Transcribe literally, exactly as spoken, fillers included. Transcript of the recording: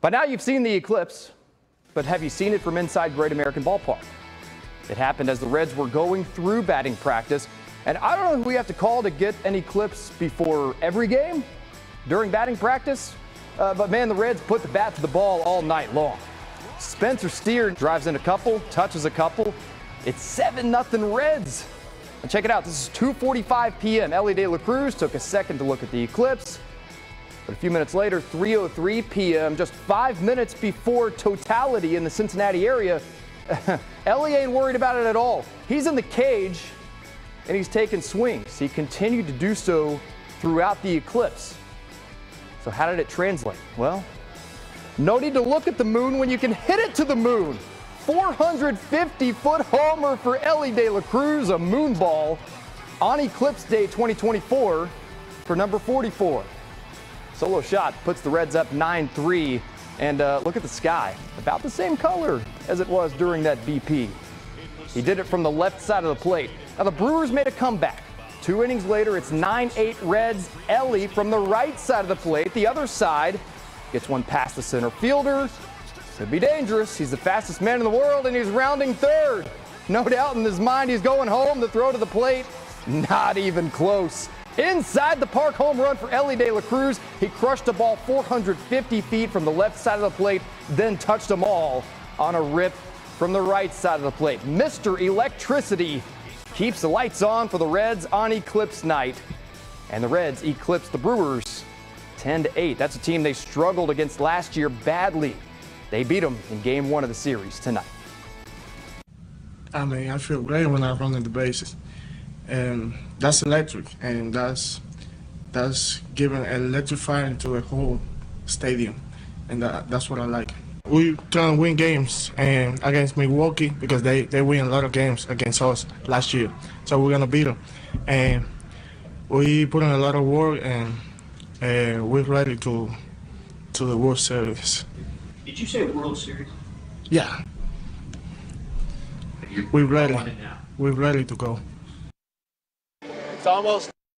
By now you've seen the eclipse, but have you seen it from inside Great American Ballpark? It happened as the Reds were going through batting practice, and I don't know who we have to call to get an eclipse before every game, during batting practice, uh, but man, the Reds put the bat to the ball all night long. Spencer Steer drives in a couple, touches a couple. It's seven nothing Reds. And check it out, this is two forty-five p m Elly De La Cruz took a second to look at the eclipse. But a few minutes later, three oh three p m, just five minutes before totality in the Cincinnati area, Elly ain't worried about it at all. He's in the cage, and he's taking swings. He continued to do so throughout the eclipse. So how did it translate? Well, no need to look at the moon when you can hit it to the moon. four hundred fifty foot homer for Elly De La Cruz, a moon ball on Eclipse Day twenty twenty-four for number forty-four. Solo shot puts the Reds up nine three, and uh, look at the sky, about the same color as it was during that B P. He did it from the left side of the plate. Now the Brewers made a comeback. Two innings later, it's nine eight Reds. Elly from the right side of the plate, the other side, gets one past the center fielder. Could be dangerous. He's the fastest man in the world, and he's rounding third. No doubt in his mind he's going home. The throw to the plate, not even close. Inside the park home run for Elly De La Cruz. He crushed the ball four hundred fifty feet from the left side of the plate, then touched them all on a rip from the right side of the plate. Mister Electricity keeps the lights on for the Reds on Eclipse night, and the Reds eclipse the Brewers ten to eight. That's a team they struggled against last year badly. They beat them in game one of the series tonight. I mean, I feel great when I run at the bases, and that's electric, and that's that's giving electrifying to the whole stadium, and that, that's what I like. We try to win games, and against Milwaukee, because they they win a lot of games against us last year, so we're gonna beat them, and we put in a lot of work, and uh, we're ready to to the World Series. Did you say the World Series? Yeah. We're ready. We're ready to go. It's almost